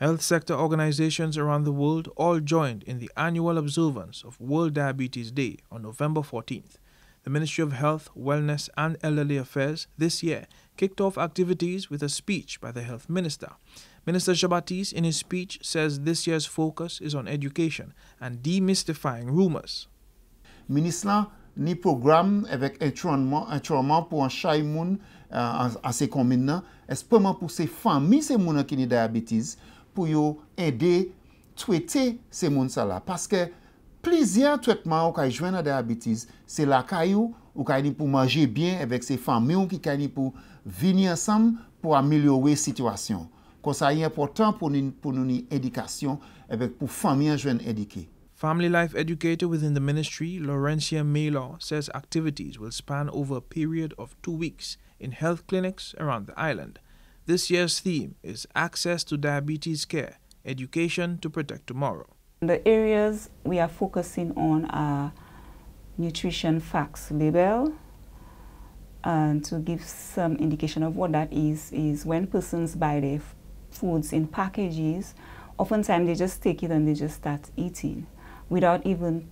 Health sector organizations around the world all joined in the annual observance of World Diabetes Day on November 14th. The Ministry of Health, Wellness and Elderly Affairs this year kicked off activities with a speech by the Health Minister. Minister Jn. Baptiste, in his speech, says this year's focus is on education and demystifying rumors. Minister, ni programme avec actuellement pour chaque monde à ces communes, especially pour ces familles, ces monde qui ont diabète, pour yo aider traiter ces monde ça là, parce que plusieurs traitements qui joignent à diabète, c'est la caillou ou qui pour manger bien avec ces familles qui qui pour venir ensemble pour améliorer situation. Comme ça est important pour nous éducation avec pour famille jeunes éduquées. Family life educator within the ministry, Laurentia Maylor, says activities will span over a period of 2 weeks in health clinics around the island. This year's theme is Access to Diabetes Care, Education to Protect Tomorrow. The areas we are focusing on are nutrition facts label, and to give some indication of what that is when persons buy their foods in packages, oftentimes they just take it and they just start eating, without even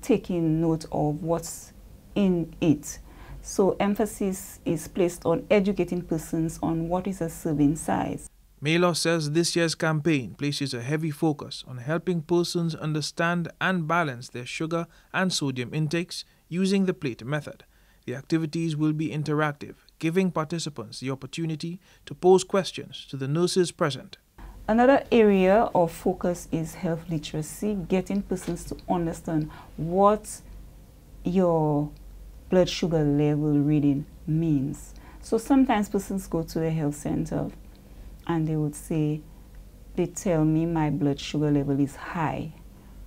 taking note of what's in it. So emphasis is placed on educating persons on what is a serving size. Maylor says this year's campaign places a heavy focus on helping persons understand and balance their sugar and sodium intakes using the plate method. The activities will be interactive, giving participants the opportunity to pose questions to the nurses present. Another area of focus is health literacy, getting persons to understand what your blood sugar level reading means. So sometimes persons go to the health center and they would say, they tell me my blood sugar level is high,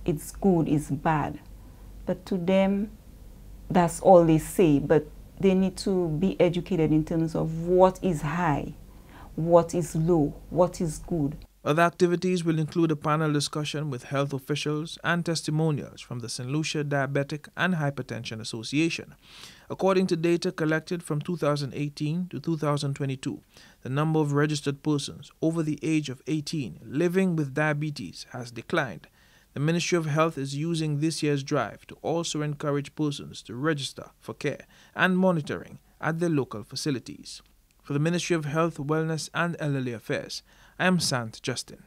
it's good, it's bad. But to them, that's all they say, but they need to be educated in terms of what is high, what is low, what is good. Other activities will include a panel discussion with health officials and testimonials from the St. Lucia Diabetic and Hypertension Association. According to data collected from 2018 to 2022, the number of registered persons over the age of 18 living with diabetes has declined. The Ministry of Health is using this year's drive to also encourage persons to register for care and monitoring at their local facilities. For the Ministry of Health, Wellness and Elderly Affairs, I am Saint Justin.